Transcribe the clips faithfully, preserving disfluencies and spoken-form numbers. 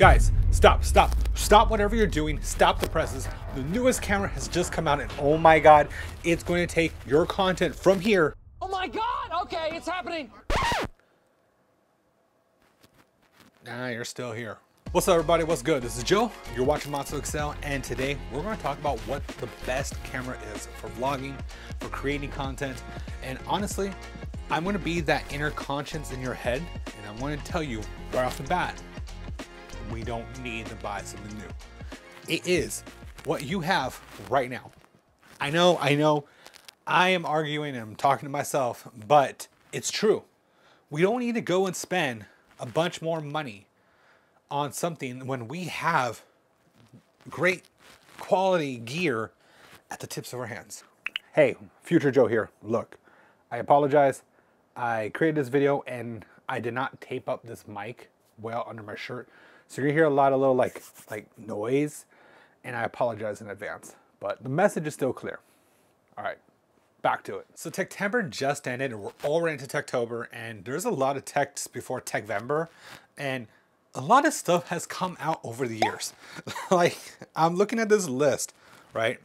Guys, stop, stop, stop whatever you're doing. Stop the presses. The newest camera has just come out and oh my God, it's going to take your content from here. Oh my God, okay, it's happening. Nah, you're still here. What's up everybody, what's good? This is Joe, you're watching MatsuXL, and today we're gonna talk about what the best camera is for vlogging, for creating content, and honestly, I'm gonna be that inner conscience in your head, and I'm gonna tell you right off the bat, we don't need to buy something new. It is what you have right now. I know, I know, I am arguing and I'm talking to myself, but it's true. We don't need to go and spend a bunch more money on something when we have great quality gear at the tips of our hands. Hey, Future Joe here. Look, I apologize. I created this video and I did not tape up this mic well under my shirt. So you're gonna hear a lot of little like, like noise, and I apologize in advance, but the message is still clear. All right, back to it. So Techtember just ended and we're already into Techtober, and there's a lot of techs before Techvember, and a lot of stuff has come out over the years. Like, I'm looking at this list, right?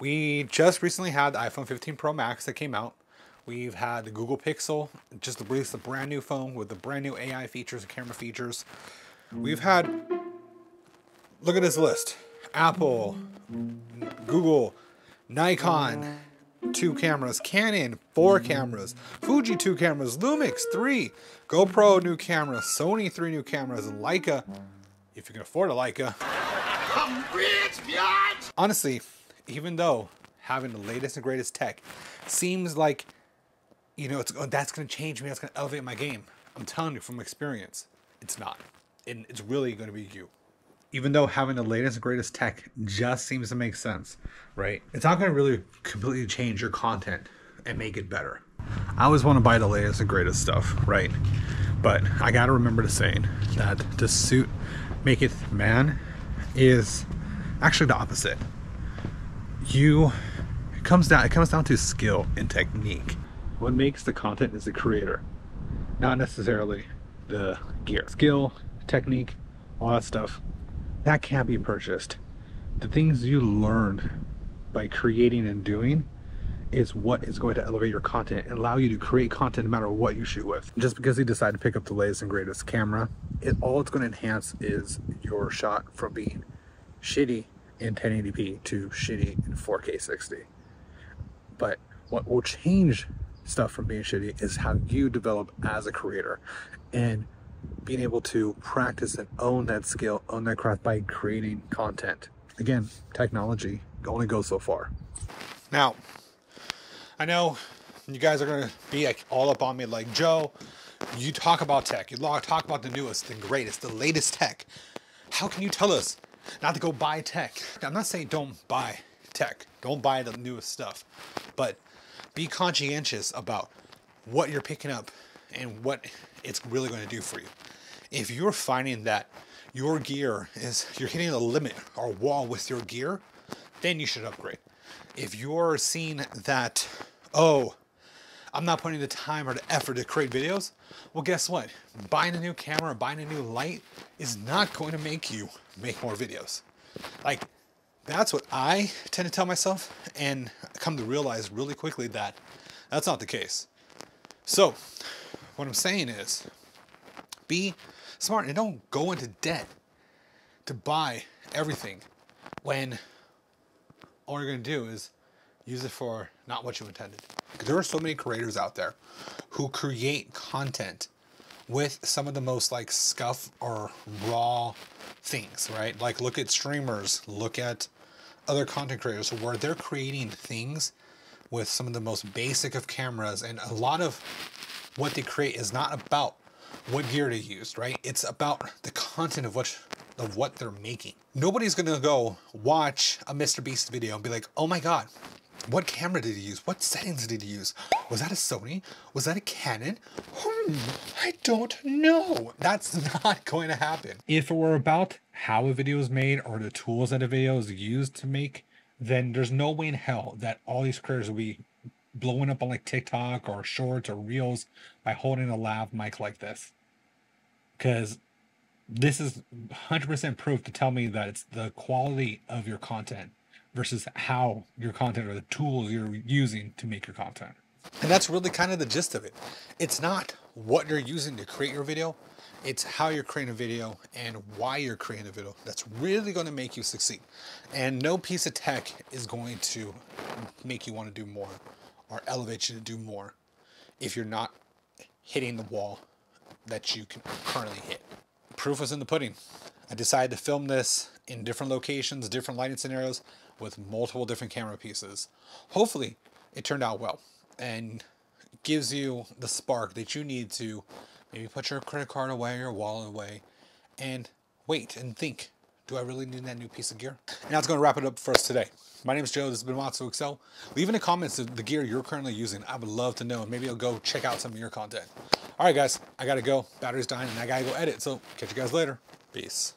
We just recently had the iPhone fifteen Pro Max that came out. We've had the Google Pixel, just released a brand new phone with the brand new A I features and camera features. We've had, look at this list. Apple, Google, Nikon, two cameras, Canon, four cameras, Fuji, two cameras, Lumix, three, GoPro, new camera, Sony, three new cameras, Leica, if you can afford a Leica. I'm rich, bitch! Honestly, even though having the latest and greatest tech seems like, you know, it's, oh, that's gonna change me, that's gonna elevate my game. I'm telling you from experience, it's not. And it's really gonna be you. Even though having the latest and greatest tech just seems to make sense, right? It's not gonna really completely change your content and make it better. I always wanna buy the latest and greatest stuff, right? But I gotta remember the saying that to suit maketh man is actually the opposite. You, it comes down, it comes down to skill and technique. What makes the content is the creator, not necessarily the gear. Skill, technique, all that stuff. That can't be purchased. The things you learn by creating and doing is what is going to elevate your content and allow you to create content no matter what you shoot with. Just because you decide to pick up the latest and greatest camera, it, all it's going to enhance is your shot from being shitty in ten eighty p to shitty in four K sixty. But what will change stuff from being shitty is how you develop as a creator and being able to practice and own that skill, own that craft by creating content. Again, technology only goes so far. Now, I know you guys are gonna be like all up on me like, Joe, you talk about tech, you talk about the newest and greatest, the latest tech. How can you tell us not to go buy tech? Now, I'm not saying don't buy tech, don't buy the newest stuff, but be conscientious about what you're picking up and what it's really going to do for you. If you're finding that your gear is, you're hitting a limit or wall with your gear, then you should upgrade. If you're seeing that, oh, I'm not putting the time or the effort to create videos, well, guess what? Buying a new camera, buying a new light is not going to make you make more videos. Like, that's what I tend to tell myself and come to realize really quickly that that's not the case. So, what I'm saying is, be smart and don't go into debt to buy everything when all you're gonna do is use it for not what you intended. There are so many creators out there who create content with some of the most like scuff or raw things, right? Like look at streamers, look at other content creators where they're creating things with some of the most basic of cameras, and a lot of what they create is not about what gear they used, right? It's about the content of what, of what they're making. Nobody's gonna go watch a Mister Beast video and be like, oh my God, what camera did he use? What settings did he use? Was that a Sony? Was that a Canon? Hmm, I don't know. That's not going to happen. If it were about how a video is made or the tools that a video is used to make, then there's no way in hell that all these creators will be blowing up on like TikTok or shorts or reels by holding a lav mic like this, because this is one hundred percent proof to tell me that it's the quality of your content versus how your content or the tools you're using to make your content. And that's really kind of the gist of it. It's not what you're using to create your video, it's how you're creating a video and why you're creating a video that's really going to make you succeed. And no piece of tech is going to make you want to do more or elevate you to do more if you're not hitting the wall that you can currently hit. Proof was in the pudding. I decided to film this in different locations, different lighting scenarios with multiple different camera pieces. Hopefully it turned out well and gives you the spark that you need to maybe put your credit card away, your wallet away, and wait and think, do I really need that new piece of gear? And that's going to wrap it up for us today. My name is Joe, this has been MatsuXL. Leave in the comments the gear you're currently using. I would love to know, and maybe I'll go check out some of your content. All right guys, I gotta go, battery's dying and I gotta go edit, so catch you guys later, peace.